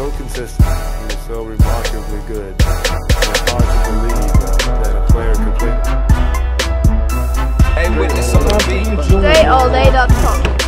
so consistent, he was so remarkably good. It's hard to believe that a player could win. Hey, witness on DreAllDay.com.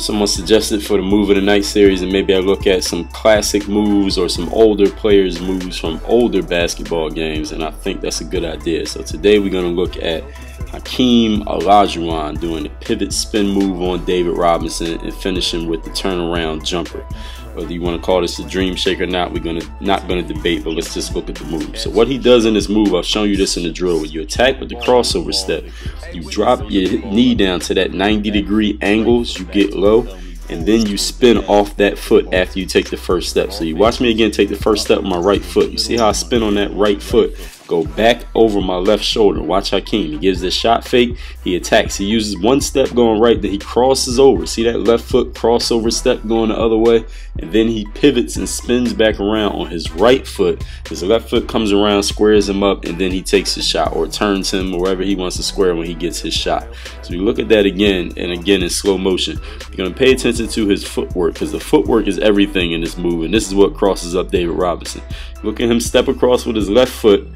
Someone suggested for the Move of the Night series, and maybe I look at some classic moves or some older players' moves from older basketball games, and I think that's a good idea. So today we're going to look at Hakeem Olajuwon doing the pivot spin move on David Robinson and finishing with the turnaround jumper. Whether you want to call this a dream shake or not, we're not going to debate, but let's just look at the move. So what he does in this move, I've shown you this in the drill. When you attack with the crossover step, you drop your knee down to that 90-degree angle, so you get low, and then you spin off that foot after you take the first step. So you watch me again take the first step with my right foot. You see how I spin on that right foot? Go back over my left shoulder. Watch Hakeem. He gives this shot fake. He attacks. He uses one step going right, then he crosses over. See that left foot crossover step going the other way? And then he pivots and spins back around on his right foot. His left foot comes around, squares him up, and then he takes his shot or turns him wherever he wants to square when he gets his shot. So we look at that again and again in slow motion. You're going to pay attention to his footwork, because the footwork is everything in this move, and this is what crosses up David Robinson. Look at him step across with his left foot.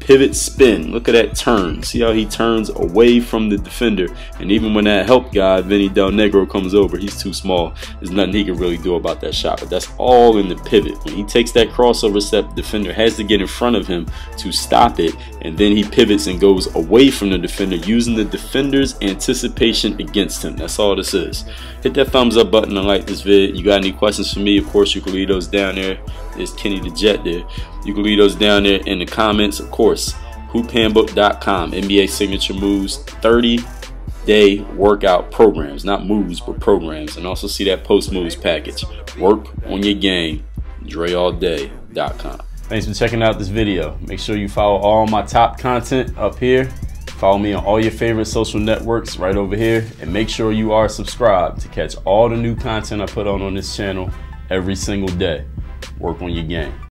Pivot spin. Look at that turn. See how he turns away from the defender. And even when that help guy, Vinny Del Negro, comes over, he's too small. There's nothing he can really do about that shot. But that's all in the pivot. When he takes that crossover step, the defender has to get in front of him to stop it. And then he pivots and goes away from the defender, using the defender's anticipation against him. That's all this is. Hit that thumbs up button and like this vid. You got any questions for me? Of course, you can leave those down there. There's Kenny the Jet there. You can leave those down there in the comments. Of course, HoopHandbook.com, NBA Signature Moves, 30-day workout programs. Not moves, but programs. And also see that post-moves package. Work on your game, DreAllDay.com. Thanks for checking out this video. Make sure you follow all my top content up here. Follow me on all your favorite social networks right over here. And make sure you are subscribed to catch all the new content I put on this channel every single day. Work on your game.